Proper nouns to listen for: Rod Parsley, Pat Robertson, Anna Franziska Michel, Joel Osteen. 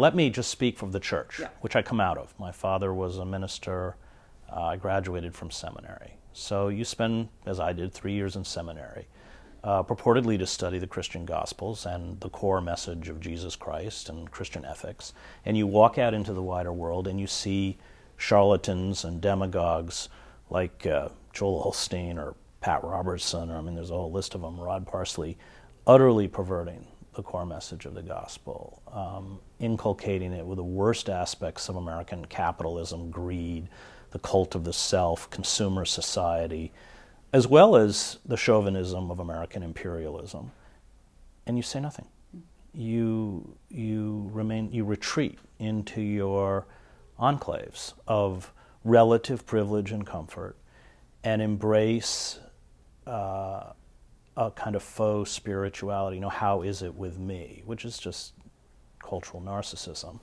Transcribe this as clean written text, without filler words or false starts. Let me just speak from the church, yeah, which I come out of. My father was a minister. I graduated from seminary. So you spend, as I did, 3 years in seminary, purportedly to study the Christian Gospels and the core message of Jesus Christ and Christian ethics. And you walk out into the wider world and you see charlatans and demagogues like Joel Osteen or Pat Robertson, or I mean, there's a whole list of them, Rod Parsley, utterly perverting the core message of the gospel, inculcating it with the worst aspects of American capitalism, greed, the cult of the self, consumer society, as well as the chauvinism of American imperialism. And you say nothing. You retreat into your enclaves of relative privilege and comfort and embrace a kind of faux spirituality. You know, how is it with me? Which is just cultural narcissism.